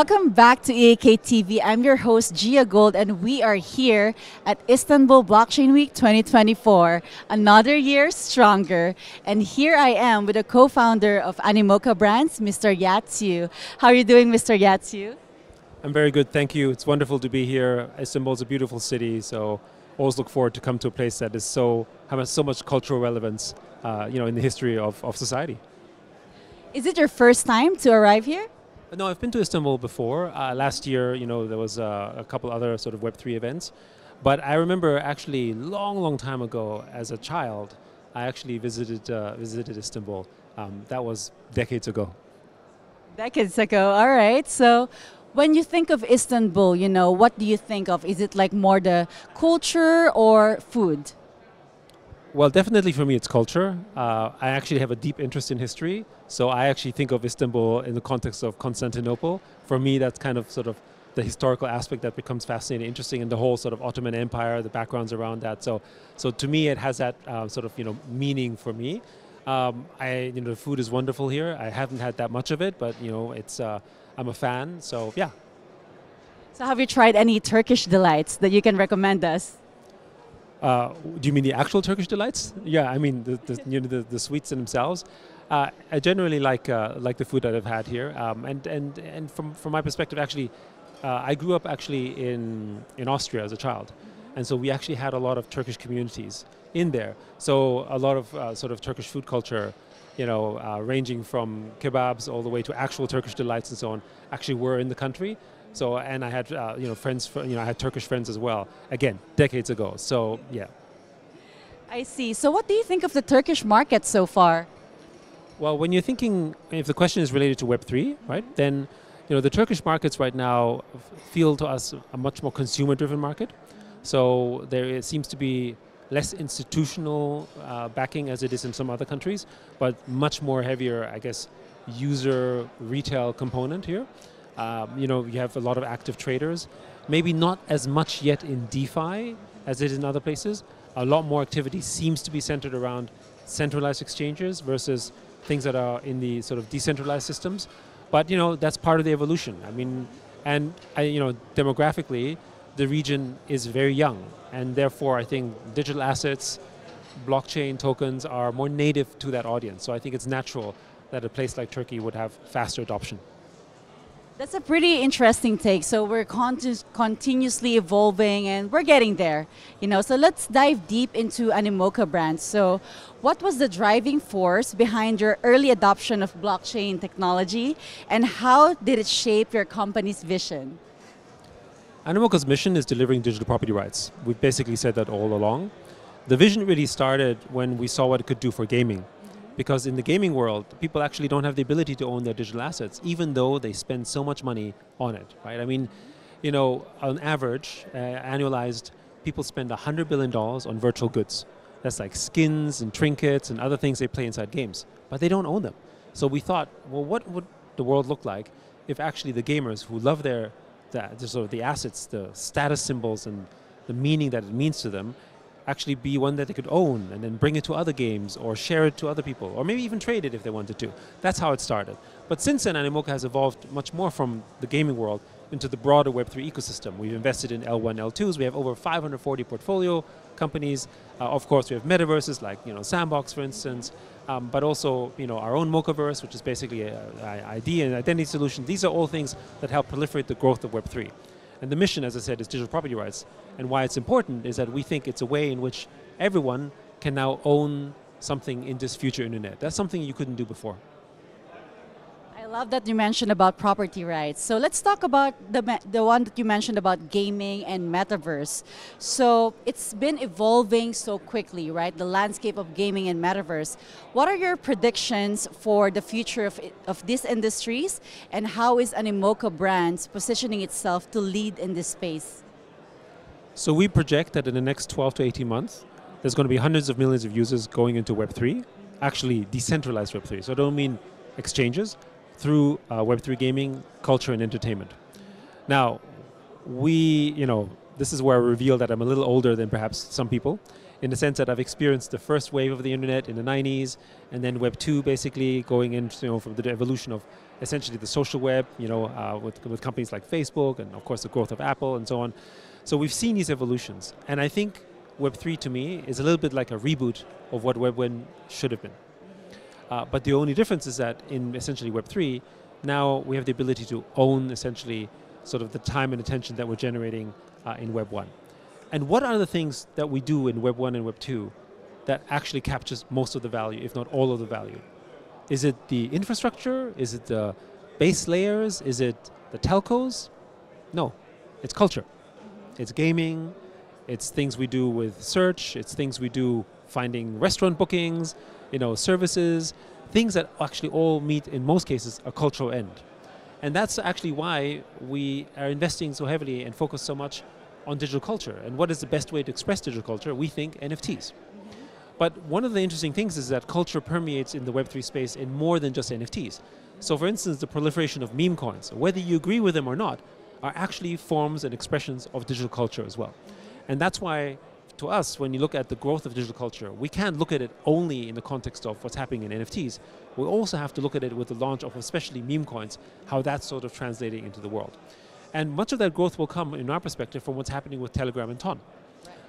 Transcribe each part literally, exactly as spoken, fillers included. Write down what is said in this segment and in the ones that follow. Welcome back to E A K T V. I'm your host, Gia Gold, and we are here at Istanbul Blockchain Week twenty twenty-four, another year stronger. And here I am with the co-founder of Animoca Brands, Mister Yat Siu. How are you doing, Mister Yat Siu? I'm very good, thank you. It's wonderful to be here. Istanbul is a beautiful city, so always look forward to come to a place that is so has so much cultural relevance, uh, you know, in the history of, of society. Is it your first time to arrive here? No, I've been to Istanbul before. Uh, last year, you know, there was uh, a couple other sort of Web three events. But I remember actually long, long time ago as a child, I actually visited, uh, visited Istanbul. Um, that was decades ago. Decades ago, all right. So when you think of Istanbul, you know, what do you think of? Is it like more the culture or food? Well, definitely for me, it's culture. Uh, I actually have a deep interest in history. So I actually think of Istanbul in the context of Constantinople. For me, that's kind of sort of the historical aspect that becomes fascinating, interesting, and the whole sort of Ottoman Empire, the backgrounds around that. So, so to me, it has that uh, sort of, you know, meaning for me. Um, I, you know, the food is wonderful here. I haven't had that much of it, but, you know, it's, uh, I'm a fan, so yeah. So have you tried any Turkish delights that you can recommend us? Uh, do you mean the actual Turkish delights? Yeah, I mean the, the, you know, the, the sweets themselves. Uh, I generally like uh, like the food that I've had here, um, and and and from from my perspective, actually, uh, I grew up actually in in Austria as a child, and so we actually had a lot of Turkish communities in there. So a lot of uh, sort of Turkish food culture, you know, uh, ranging from kebabs all the way to actual Turkish delights and so on, actually were in the country. So, and I had, uh, you know, friends, for, you know, I had Turkish friends as well, again, decades ago. So, yeah. I see. So what do you think of the Turkish market so far? Well, when you're thinking, if the question is related to Web three, right, then, you know, the Turkish markets right now feel to us a much more consumer-driven market. So there seems to be less institutional uh, backing as it is in some other countries, but much more heavier, I guess, user retail component here. Um, you know, you have a lot of active traders, maybe not as much yet in DeFi as it is in other places. A lot more activity seems to be centered around centralized exchanges versus things that are in the sort of decentralized systems. But, you know, that's part of the evolution. I mean, and, I, you know, demographically, the region is very young. And therefore, I think digital assets, blockchain tokens are more native to that audience. So I think it's natural that a place like Turkey would have faster adoption. That's a pretty interesting take. So we're continu continuously evolving and we're getting there, you know. So let's dive deep into Animoca Brands. So what was the driving force behind your early adoption of blockchain technology and how did it shape your company's vision? Animoca's mission is delivering digital property rights. We've basically said that all along. The vision really started when we saw what it could do for gaming. Because in the gaming world, people actually don't have the ability to own their digital assets, even though they spend so much money on it, right? I mean, you know, on average, uh, annualized, people spend one hundred billion dollars on virtual goods. That's like skins and trinkets and other things they play inside games, but they don't own them. So we thought, well, what would the world look like if actually the gamers who love their, the, the sort of the assets, the status symbols and the meaning that it means to them, actually be one that they could own and then bring it to other games or share it to other people or maybe even trade it if they wanted to. That's how it started. But since then, Animoca has evolved much more from the gaming world into the broader Web three ecosystem. We've invested in L one, L twos. We have over five hundred forty portfolio companies. Uh, of course, we have metaverses like, you know, Sandbox, for instance, um, but also, you know, our own Mochaverse, which is basically an I D and identity solution. These are all things that help proliferate the growth of Web three. And the mission, as I said, is digital property rights. And why it's important is that we think it's a way in which everyone can now own something in this future internet. That's something you couldn't do before. I love that you mentioned about property rights. So let's talk about the, the one that you mentioned about gaming and metaverse. So it's been evolving so quickly, right? The landscape of gaming and metaverse. What are your predictions for the future of, of these industries and how is Animoca Brands positioning itself to lead in this space? So we project that in the next twelve to eighteen months, there's going to be hundreds of millions of users going into Web three, actually decentralized Web three. So I don't mean exchanges, through uh, Web three gaming, culture, and entertainment. Now, we, you know, this is where I reveal that I'm a little older than perhaps some people, in the sense that I've experienced the first wave of the internet in the nineties, and then Web two basically going in, you know, from the evolution of essentially the social web, you know, uh, with, with companies like Facebook and, of course, the growth of Apple and so on. So we've seen these evolutions. And I think Web three, to me, is a little bit like a reboot of what Web one should have been. Uh, but the only difference is that in essentially Web three, now we have the ability to own essentially sort of the time and attention that we're generating uh, in Web one. And what are the things that we do in Web one and Web two that actually captures most of the value, if not all of the value? Is it the infrastructure? Is it the base layers? Is it the telcos? No, it's culture. It's gaming. It's things we do with search. It's things we do finding restaurant bookings, you know, services, things that actually all meet, in most cases, a cultural end. And that's actually why we are investing so heavily and focus so much on digital culture. And what is the best way to express digital culture? We think N F Ts. But one of the interesting things is that culture permeates in the Web three space in more than just N F Ts. So for instance, the proliferation of meme coins, whether you agree with them or not, are actually forms and expressions of digital culture as well. And that's why, to us, when you look at the growth of digital culture, we can't look at it only in the context of what's happening in N F Ts. We also have to look at it with the launch of especially meme coins, how that's sort of translating into the world. And much of that growth will come, in our perspective, from what's happening with Telegram and Ton.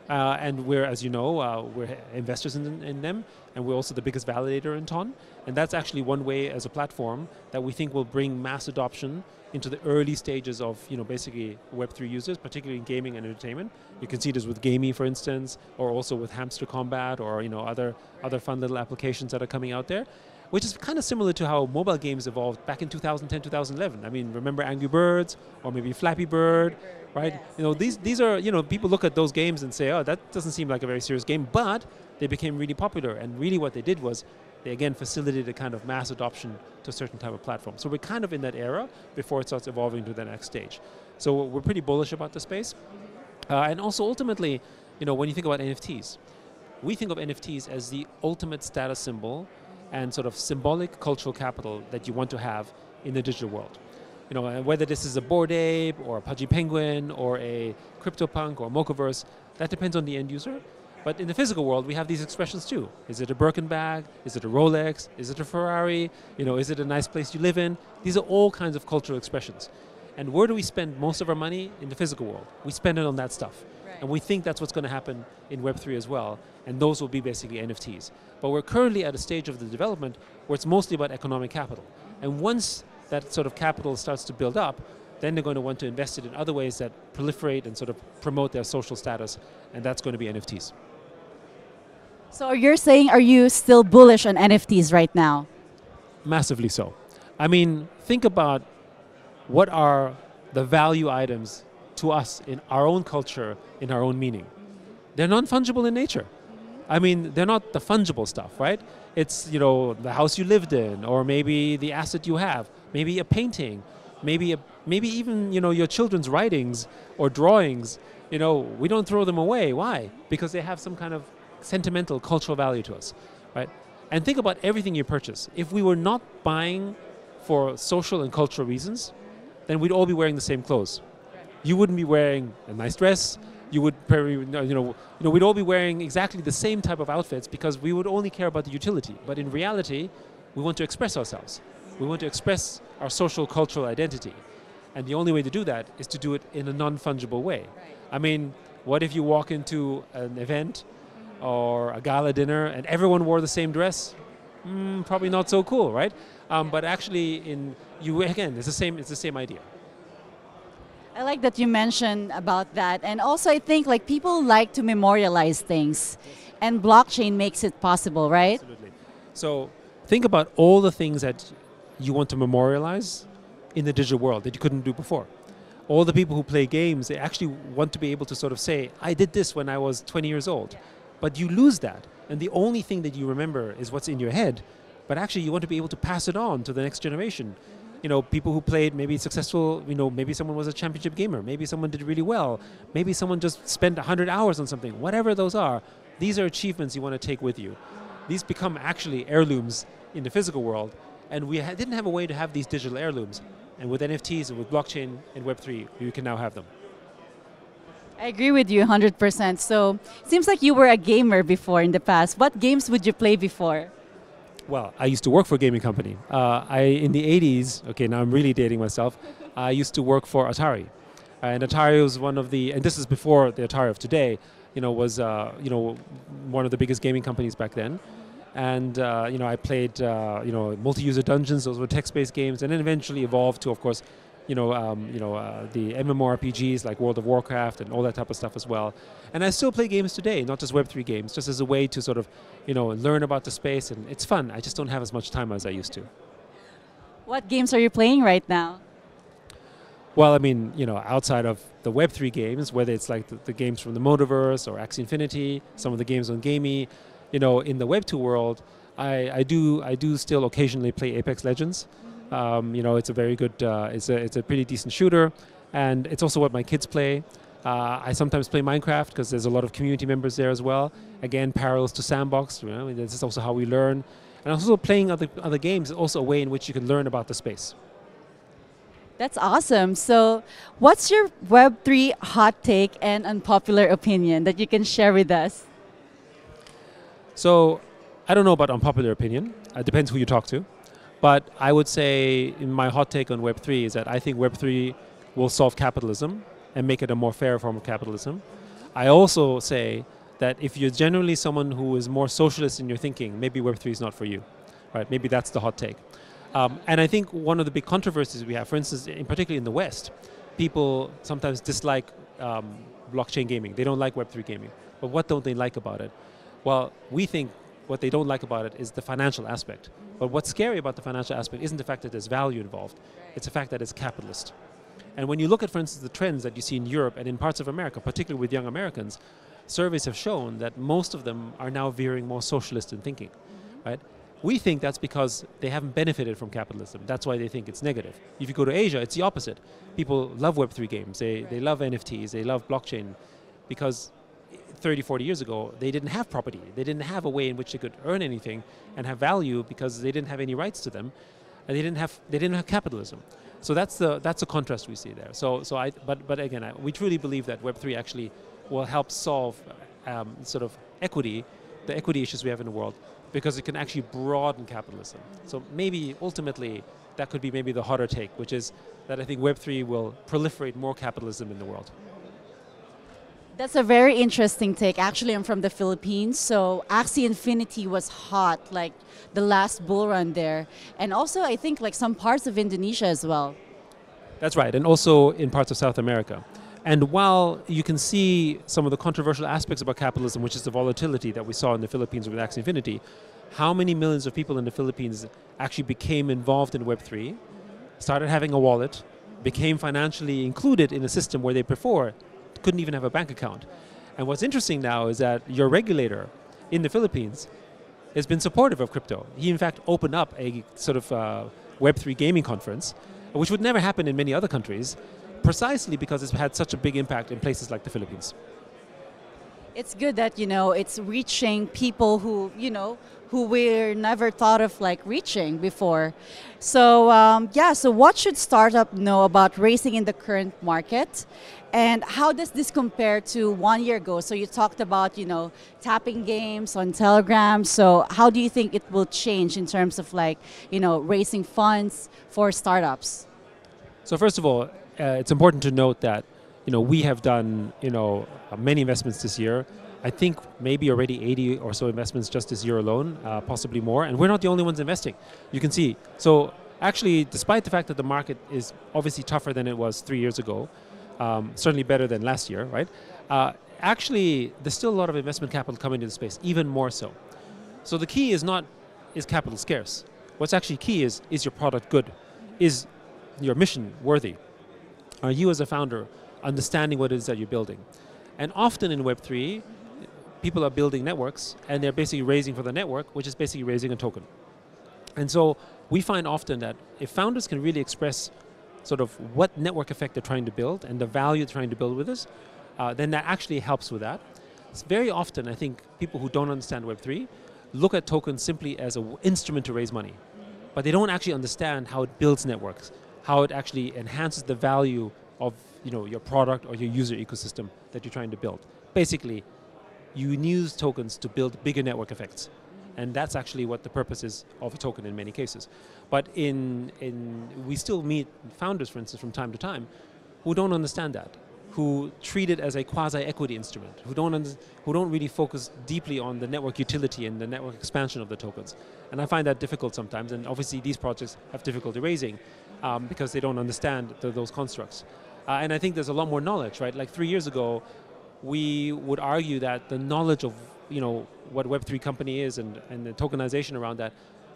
Uh, and we're, as you know, uh, we're investors in, in them, and we're also the biggest validator in Ton. And that's actually one way as a platform that we think will bring mass adoption into the early stages of, you know, basically Web three users, particularly in gaming and entertainment. You can see this with Gamey, for instance, or also with Hamster Combat, or, you know, other, other fun little applications that are coming out there, which is kind of similar to how mobile games evolved back in two thousand ten, two thousand eleven. I mean, remember Angry Birds, or maybe Flappy Bird, Angry Bird right? Yes. You know, these, these are, you know, people look at those games and say, oh, that doesn't seem like a very serious game, but they became really popular. And really what they did was they, again, facilitated a kind of mass adoption to a certain type of platform. So we're kind of in that era before it starts evolving to the next stage. So we're pretty bullish about the space. Uh, and also, ultimately, you know, when you think about N F Ts, we think of N F Ts as the ultimate status symbol and sort of symbolic cultural capital that you want to have in the digital world. You know, and whether this is a Bored Ape or a Pudgy Penguin or a CryptoPunk or a Mochaverse, that depends on the end user. But in the physical world, we have these expressions too. Is it a Birkin bag? Is it a Rolex? Is it a Ferrari? You know, is it a nice place you live in? These are all kinds of cultural expressions. And where do we spend most of our money? In the physical world. We spend it on that stuff. And we think that's what's going to happen in Web three as well, and those will be basically N F Ts. But we're currently at a stage of the development where it's mostly about economic capital. And once that sort of capital starts to build up, then they're going to want to invest it in other ways that proliferate and sort of promote their social status, and that's going to be N F Ts. So you're saying, are you still bullish on N F Ts right now? Massively so. I mean, think about what are the value items to us in our own culture, in our own meaning. They're non-fungible in nature. I mean, they're not the fungible stuff, right? It's, you know, the house you lived in, or maybe the asset you have, maybe a painting, maybe a, maybe even, you know, your children's writings or drawings. You know, we don't throw them away. Why? Because they have some kind of sentimental cultural value to us, right? And think about everything you purchase. If we were not buying for social and cultural reasons, then we'd all be wearing the same clothes. You wouldn't be wearing a nice dress. You would probably, you know, you know, we'd all be wearing exactly the same type of outfits because we would only care about the utility. But in reality, we want to express ourselves. We want to express our social, cultural identity. And the only way to do that is to do it in a non-fungible way. Right. I mean, what if you walk into an event or a gala dinner and everyone wore the same dress? Mm, probably not so cool, right? Um, but actually, in you again, it's the same. It's the same idea. I like that you mentioned about that. And also I think like people like to memorialize things. Yes. And blockchain makes it possible, right? Absolutely. So think about all the things that you want to memorialize in the digital world that you couldn't do before. All the people who play games, they actually want to be able to sort of say, I did this when I was twenty years old. Yeah. But you lose that. And the only thing that you remember is what's in your head. But actually you want to be able to pass it on to the next generation. You know, people who played maybe successful, you know, maybe someone was a championship gamer, maybe someone did really well, maybe someone just spent one hundred hours on something, whatever those are, these are achievements you want to take with you. These become actually heirlooms in the physical world, and we ha didn't have a way to have these digital heirlooms. And with N F Ts and with blockchain and Web three, you can now have them. I agree with you one hundred percent. So, seems like you were a gamer before in the past. What games would you play before? Well, I used to work for a gaming company. Uh, I, in the eighties, okay, now I'm really dating myself, I used to work for Atari. Uh, and Atari was one of the, and this is before the Atari of today, you know, was, uh, you know, one of the biggest gaming companies back then. And, uh, you know, I played, uh, you know, multi-user dungeons, those were text-based games, and then eventually evolved to, of course, you know, um, you know, uh, the MMORPGs like World of Warcraft and all that type of stuff as well. And I still play games today, not just Web three games, just as a way to sort of, you know, learn about the space, and it's fun. I just don't have as much time as I used to. What games are you playing right now? Well, I mean, you know, outside of the Web three games, whether it's like the, the games from the Mochaverse or Axie Infinity, some of the games on Gamey, you know, in the Web two world, I, I do I do still occasionally play Apex Legends. Um, you know, it's a very good, uh, it's, a, it's a pretty decent shooter, and it's also what my kids play. Uh, I sometimes play Minecraft because there's a lot of community members there as well. Again, parallels to Sandbox, you know, this is also how we learn. And also playing other, other games is also a way in which you can learn about the space. That's awesome. So what's your Web three hot take and unpopular opinion that you can share with us? So I don't know about unpopular opinion. It depends who you talk to. But I would say in my hot take on Web three is that I think Web three will solve capitalism and make it a more fair form of capitalism. I also say that if you're generally someone who is more socialist in your thinking, maybe Web three is not for you, right? Maybe that's the hot take. Um, and I think one of the big controversies we have, for instance, in particularly in the West, people sometimes dislike um, blockchain gaming. They don't like Web three gaming. But what don't they like about it? Well, we think what they don't like about it is the financial aspect. But what's scary about the financial aspect isn't the fact that there's value involved. It's the fact that it's capitalist. And when you look at, for instance, the trends that you see in Europe and in parts of America, particularly with young Americans, surveys have shown that most of them are now veering more socialist in thinking. Mm-hmm. Right? We think that's because they haven't benefited from capitalism. That's why they think it's negative. If you go to Asia, it's the opposite. People love Web three games. They, right. they love N F Ts. They love blockchain because thirty, forty years ago, they didn't have property. They didn't have a way in which they could earn anything and have value because they didn't have any rights to them, and they didn't have they didn't have capitalism. So that's the that's the contrast we see there. So so I but but again, I, we truly believe that Web three actually will help solve um, sort of equity, the equity issues we have in the world, because it can actually broaden capitalism. So maybe ultimately that could be maybe the hotter take, which is that I think Web three will proliferate more capitalism in the world. That's a very interesting take. Actually, I'm from the Philippines, so Axie Infinity was hot, like the last bull run there. And also, I think, like some parts of Indonesia as well. That's right, and also in parts of South America. And while you can see some of the controversial aspects about capitalism, which is the volatility that we saw in the Philippines with Axie Infinity, how many millions of people in the Philippines actually became involved in Web three, started having a wallet, became financially included in a system where they before couldn't even have a bank account. And what's interesting now is that your regulator in the Philippines has been supportive of crypto. He in fact opened up a sort of uh, Web three gaming conference, which would never happen in many other countries, precisely because it's had such a big impact in places like the Philippines. It's good that, you know, it's reaching people who, you know, who we're never thought of like reaching before. So um, yeah, so what should startup know about racing in the current market? And how does this compare to one year ago? So you talked about, you know, tapping games on Telegram. So how do you think it will change in terms of like, you know, raising funds for startups? So first of all, uh, it's important to note that, you know, we have done, you know, many investments this year. I think maybe already eighty or so investments just this year alone, uh, possibly more. And we're not the only ones investing, you can see. So actually, despite the fact that the market is obviously tougher than it was three years ago, um, certainly better than last year, right? Uh, actually, there's still a lot of investment capital coming into the space, even more so. So the key is not, is capital scarce? What's actually key is, is your product good? Is your mission worthy? Are you as a founder understanding what it is that you're building? And often in Web three, people are building networks, and they're basically raising for the network, which is basically raising a token. And so we find often that if founders can really express sort of what network effect they're trying to build and the value they're trying to build with this, uh, then that actually helps with that. It's very often, I think, people who don't understand Web three look at tokens simply as an instrument to raise money, but they don't actually understand how it builds networks, how it actually enhances the value of, you know, your product or your user ecosystem that you're trying to build. Basically, you use tokens to build bigger network effects. And that's actually what the purpose is of a token in many cases. But in, in, we still meet founders, for instance, from time to time, who don't understand that, who treat it as a quasi-equity instrument, who don't, under, who don't really focus deeply on the network utility and the network expansion of the tokens. And I find that difficult sometimes, and obviously these projects have difficulty raising um, because they don't understand the, those constructs. Uh, and I think there's a lot more knowledge, right? Like three years ago, we would argue that the knowledge of you know, what Web three company is and, and the tokenization around that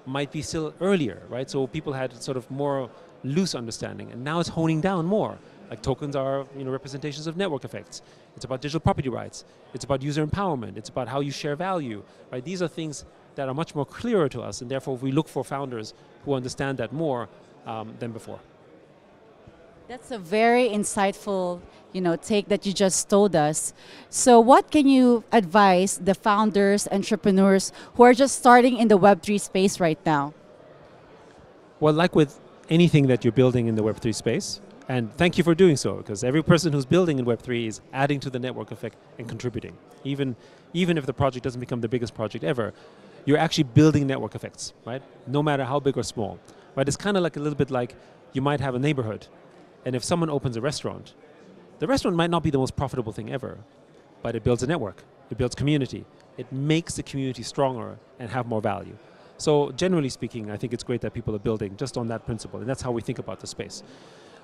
might be still earlier, right? So people had sort of more loose understanding, and now it's honing down more. Like tokens are you know, representations of network effects. It's about digital property rights. It's about user empowerment. It's about how you share value, right? These are things that are much more clearer to us, and therefore we look for founders who understand that more um, than before. That's a very insightful, you know, take that you just told us. So what can you advise the founders, entrepreneurs who are just starting in the Web three space right now? Well, like with anything that you're building in the Web three space, and thank you for doing so, because every person who's building in Web three is adding to the network effect and contributing. Even, even if the project doesn't become the biggest project ever, you're actually building network effects, right? No matter how big or small, right? It's kind of like a little bit like you might have a neighborhood. And if someone opens a restaurant, the restaurant might not be the most profitable thing ever, but it builds a network, it builds community, it makes the community stronger and have more value. So generally speaking, I think it's great that people are building just on that principle, and that's how we think about the space.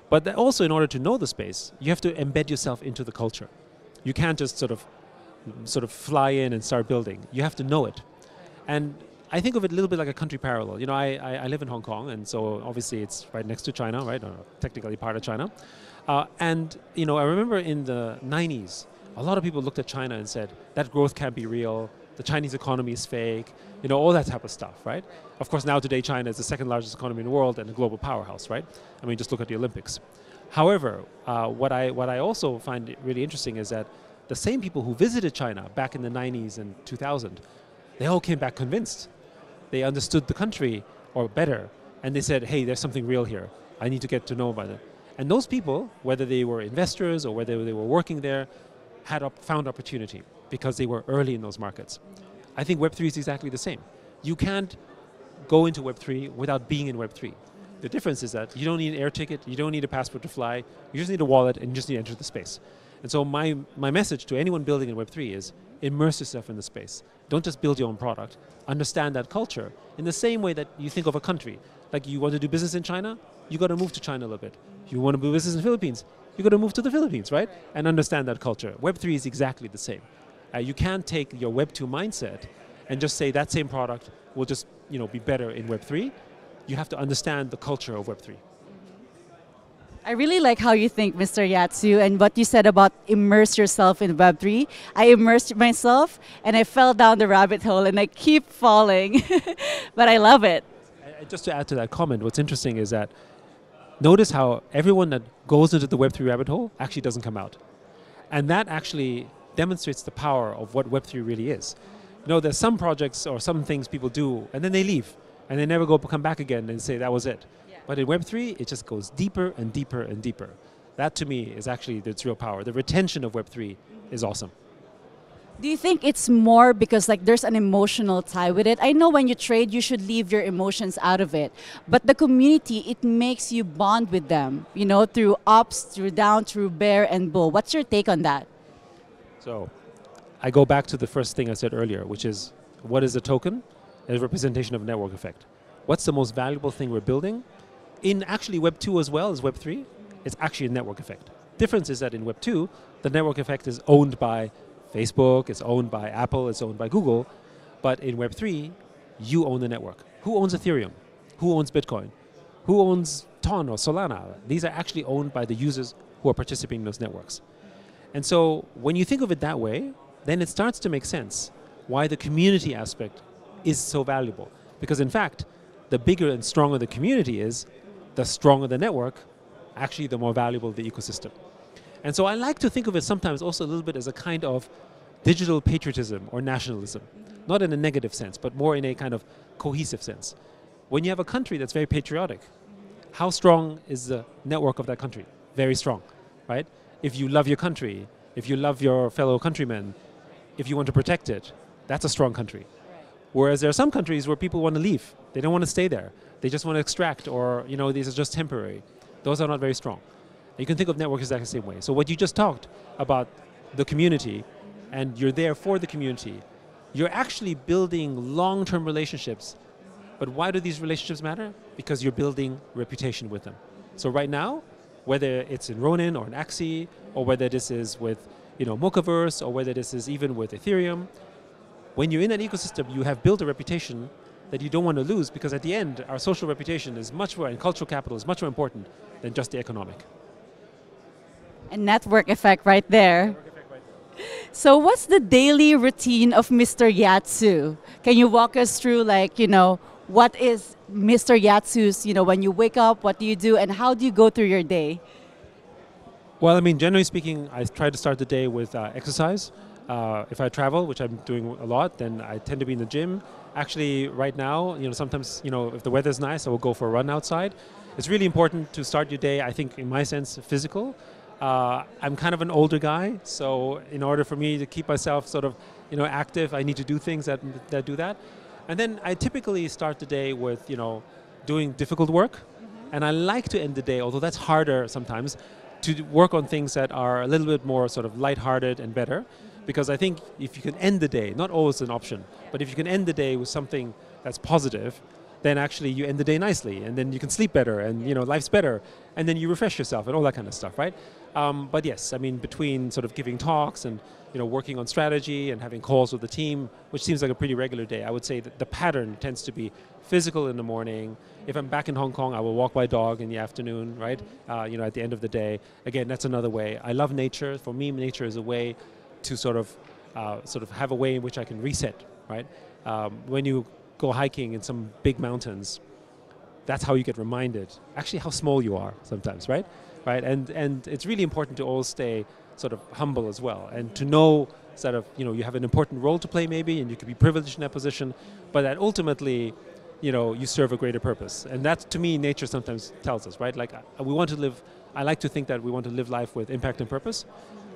But that also, in order to know the space, you have to embed yourself into the culture. You can't just sort of, sort of fly in and start building. You have to know it. And I think of it a little bit like a country parallel. You know, I, I, I live in Hong Kong, and so obviously it's right next to China, right? Or technically part of China. Uh, and, you know, I remember in the nineties, a lot of people looked at China and said, that growth can't be real, the Chinese economy is fake, you know, all that type of stuff, right? Of course, now today China is the second largest economy in the world and a global powerhouse, right? I mean, just look at the Olympics. However, uh, what, I, what I also find really interesting is that the same people who visited China back in the nineties and two thousand, they all came back convinced. They understood the country, or better, and they said, hey, there's something real here. I need to get to know about it. And those people, whether they were investors or whether they were working there, had op found opportunity because they were early in those markets. I think Web three is exactly the same. You can't go into Web three without being in Web three. The difference is that you don't need an air ticket, you don't need a passport to fly, you just need a wallet and you just need to enter the space. And so my, my message to anyone building in Web three is, immerse yourself in the space. Don't just build your own product. Understand that culture in the same way that you think of a country. Like you want to do business in China, you got to move to China a little bit. You want to do business in the Philippines, you got to move to the Philippines, right? And understand that culture. Web three is exactly the same. Uh, you can't take your Web two mindset and just say that same product will just you know, be better in Web three. You have to understand the culture of Web three. I really like how you think, Mister Yat Siu, and what you said about immerse yourself in Web three. I immersed myself, and I fell down the rabbit hole, and I keep falling, but I love it. And just to add to that comment, what's interesting is that notice how everyone that goes into the Web three rabbit hole actually doesn't come out. And that actually demonstrates the power of what Web three really is. You know, there's some projects or some things people do, and then they leave, and they never go come back again and say that was it. But in Web three, it just goes deeper and deeper and deeper. That to me is actually its real power. The retention of Web three is awesome. Do you think it's more because like there's an emotional tie with it? I know when you trade, you should leave your emotions out of it. But the community, it makes you bond with them, you know, through ups, through downs, through bear and bull. What's your take on that? So I go back to the first thing I said earlier, which is what is a token? It's a representation of network effect. What's the most valuable thing we're building? In actually Web two as well as Web three, it's actually a network effect. Difference is that in Web two, the network effect is owned by Facebook, it's owned by Apple, it's owned by Google. But in Web three, you own the network. Who owns Ethereum? Who owns Bitcoin? Who owns Ton or Solana? These are actually owned by the users who are participating in those networks. And so when you think of it that way, then it starts to make sense why the community aspect is so valuable. Because in fact, the bigger and stronger the community is, the stronger the network, actually the more valuable the ecosystem. And so I like to think of it sometimes also a little bit as a kind of digital patriotism or nationalism. Not in a negative sense, but more in a kind of cohesive sense. When you have a country that's very patriotic, how strong is the network of that country? Very strong, right? If you love your country, if you love your fellow countrymen, if you want to protect it, that's a strong country. Whereas there are some countries where people want to leave. They don't want to stay there. They just want to extract, or you know, these are just temporary. Those are not very strong. You can think of networks exactly the same way. So what you just talked about, the community, and you're there for the community, you're actually building long-term relationships. But why do these relationships matter? Because you're building reputation with them. So right now, whether it's in Ronin or in Axie, or whether this is with you know, Mochaverse, or whether this is even with Ethereum, when you're in an ecosystem, you have built a reputation that you don't want to lose, because at the end, our social reputation is much more, and cultural capital is much more important than just the economic. A network effect right there. So what's the daily routine of Mister Yat Siu? Can you walk us through, like, you know, what is Mister Yat Siu's, you know, when you wake up, what do you do, and how do you go through your day? Well, I mean, generally speaking, I try to start the day with uh, exercise. Uh, if I travel, which I'm doing a lot, then I tend to be in the gym. Actually, right now, you know, sometimes, you know, if the weather's nice, I will go for a run outside. It's really important to start your day, I think, in my sense, physical. Uh, I'm kind of an older guy, so in order for me to keep myself sort of, you know, active, I need to do things that, that do that. And then I typically start the day with, you know, doing difficult work. Mm-hmm. And I like to end the day, although that's harder sometimes, to work on things that are a little bit more sort of lighthearted and better. Mm-hmm. Because I think if you can end the day, not always an option, but if you can end the day with something that's positive, then actually you end the day nicely, and then you can sleep better, and you know, life's better, and then you refresh yourself and all that kind of stuff, right? Um, but yes, I mean, between sort of giving talks and you know, working on strategy and having calls with the team, which seems like a pretty regular day, I would say that the pattern tends to be physical in the morning. If I'm back in Hong Kong, I will walk my dog in the afternoon, right? Uh, you know, at the end of the day. Again, that's another way. I love nature. For me, nature is a way to sort of, uh, sort of have a way in which I can reset, right? Um, when you go hiking in some big mountains, that's how you get reminded, actually, how small you are sometimes, right? Right? And, and it's really important to all stay sort of humble as well, and to know sort of, you know, you have an important role to play maybe, and you could be privileged in that position, but that ultimately, you know, you serve a greater purpose. And that, to me, nature sometimes tells us, right? Like, we want to live, I like to think that we want to live life with impact and purpose,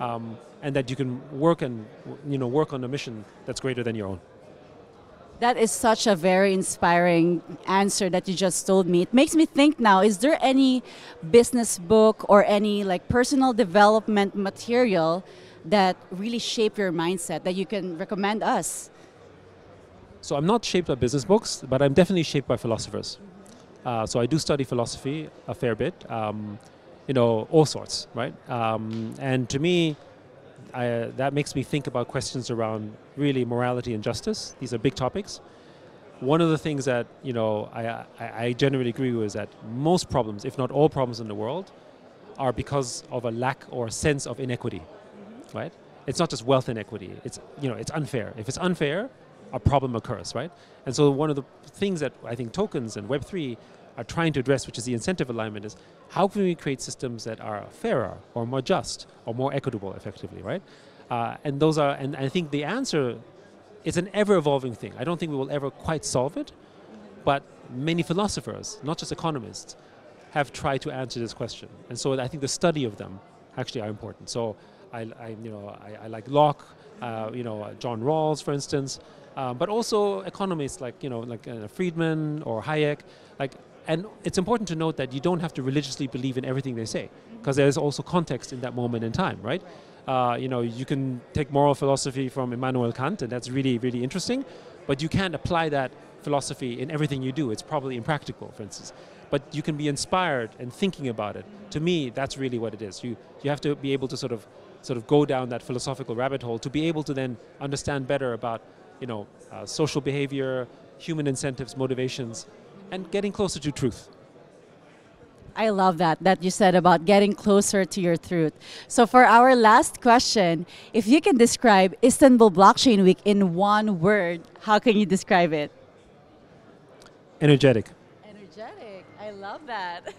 um, and that you can work and, you know, work on a mission that's greater than your own. That is such a very inspiring answer that you just told me. It makes me think now, is there any business book or any like personal development material that really shape your mindset that you can recommend us? So I'm not shaped by business books, but I'm definitely shaped by philosophers. Uh, so I do study philosophy a fair bit, um, you know, all sorts, right? Um, and to me, I, uh, that makes me think about questions around really morality and justice. These are big topics. One of the things that you know I, I, I generally agree with is that most problems, if not all problems in the world, are because of a lack or a sense of inequity. Mm-hmm. Right? It's not just wealth inequity. It's you know it's unfair. If it's unfair, a problem occurs. Right? And so one of the things that I think tokens and Web three are trying to address, which is the incentive alignment, is how can we create systems that are fairer or more just or more equitable, effectively, right? Uh, and those are, and I think the answer is an ever-evolving thing. I don't think we will ever quite solve it, but many philosophers, not just economists, have tried to answer this question. And so I think the study of them actually are important. So I, I you know, I, I like Locke, uh, you know, John Rawls, for instance, uh, but also economists like, you know, like uh, Friedman or Hayek, like. And it's important to note that you don't have to religiously believe in everything they say, because there is also context in that moment in time, right? Uh, you know, you can take moral philosophy from Immanuel Kant, and that's really, really interesting, but you can't apply that philosophy in everything you do. It's probably impractical, for instance. But you can be inspired and thinking about it. To me, that's really what it is. You, you have to be able to sort of, sort of go down that philosophical rabbit hole to be able to then understand better about, you know, uh, social behavior, human incentives, motivations, and getting closer to truth. I love that, that you said about getting closer to your truth. So for our last question, if you can describe Istanbul Blockchain Week in one word, how can you describe it? Energetic. Energetic. I love that.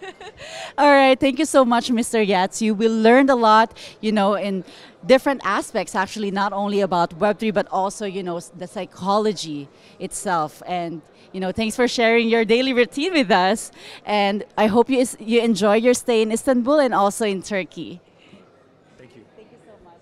All right. Thank you so much, Mister Yat Siu. We learned a lot, you know, in different aspects, actually, not only about Web three, but also, you know, the psychology itself. And, you know, thanks for sharing your daily routine with us. And I hope you, you enjoy your stay in Istanbul and also in Turkey. Thank you. Thank you so much.